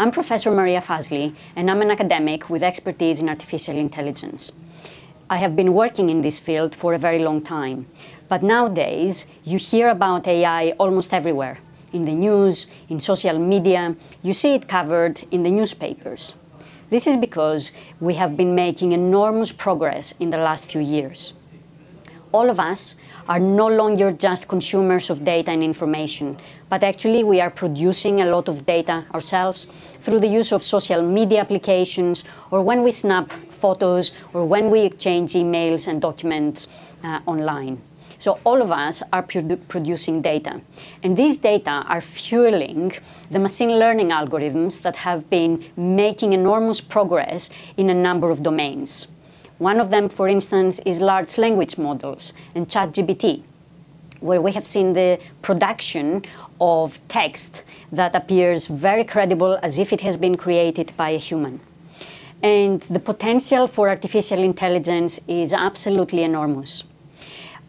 I'm Professor Maria Fasli, and I'm an academic with expertise in artificial intelligence. I have been working in this field for a very long time, but nowadays you hear about AI almost everywhere. In the news, in social media, you see it covered in the newspapers. This is because we have been making enormous progress in the last few years. All of us are no longer just consumers of data and information, but actually we are producing a lot of data ourselves through the use of social media applications, or when we snap photos, or when we exchange emails and documents online. So all of us are producing data. And these data are fueling the machine learning algorithms that have been making enormous progress in a number of domains. One of them, for instance, is large language models and ChatGPT, where we have seen the production of text that appears very credible as if it has been created by a human. And the potential for artificial intelligence is absolutely enormous.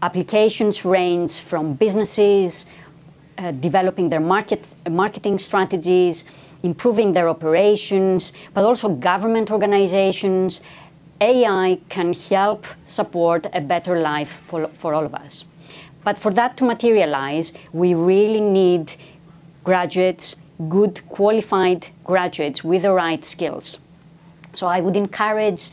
Applications range from businesses developing their marketing strategies, improving their operations, but also government organizations. AI can help support a better life for all of us. But for that to materialize, we really need graduates, good qualified graduates with the right skills. So I would encourage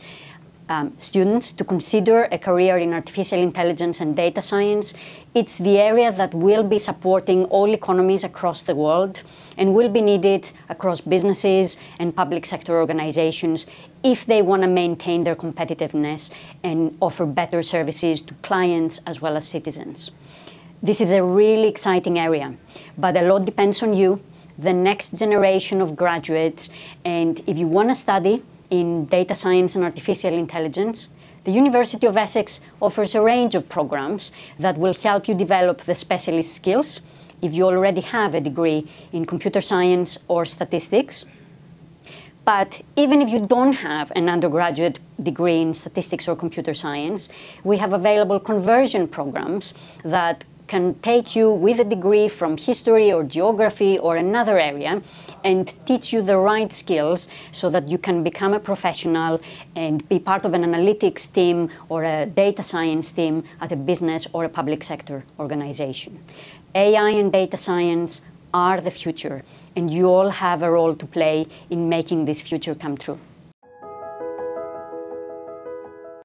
students to consider a career in artificial intelligence and data science. It's the area that will be supporting all economies across the world and will be needed across businesses and public sector organizations if they want to maintain their competitiveness and offer better services to clients as well as citizens. This is a really exciting area, but a lot depends on you, the next generation of graduates, and if you want to study in data science and artificial intelligence, the University of Essex offers a range of programs that will help you develop the specialist skills if you already have a degree in computer science or statistics. But even if you don't have an undergraduate degree in statistics or computer science, we have available conversion programs that can take you with a degree from history or geography or another area and teach you the right skills so that you can become a professional and be part of an analytics team or a data science team at a business or a public sector organization. AI and data science are the future, and you all have a role to play in making this future come true.